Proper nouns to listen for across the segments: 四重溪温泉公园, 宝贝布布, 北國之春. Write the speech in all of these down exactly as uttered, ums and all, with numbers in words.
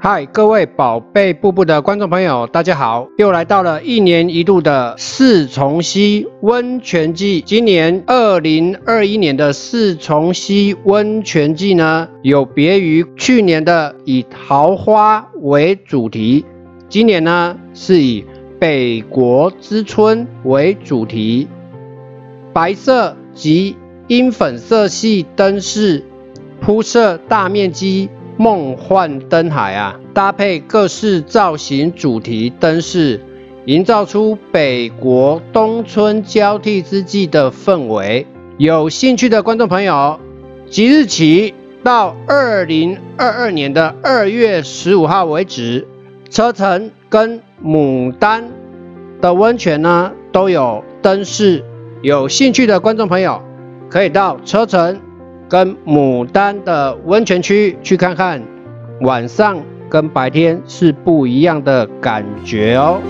嗨，各位宝贝布布的观众朋友，大家好！又来到了一年一度的四重溪温泉季。今年二零二一年的四重溪温泉季呢，有别于去年的以桃花为主题，今年呢是以北国之春为主题，白色及樱粉色系灯饰铺设大面积。 梦幻灯海啊，搭配各式造型主题灯饰，营造出北国冬春交替之际的氛围。有兴趣的观众朋友，即日起到二零二二年的二月十五号为止，车城跟牡丹的温泉呢都有灯饰。有兴趣的观众朋友，可以到车城。 跟牡丹的温泉区去看看，晚上跟白天是不一样的感觉哦。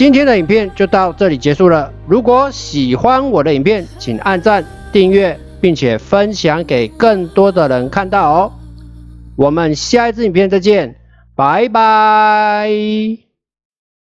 今天的影片就到这里结束了。如果喜欢我的影片，请按赞、订阅，并且分享给更多的人看到哦。我们下一支影片再见，拜拜。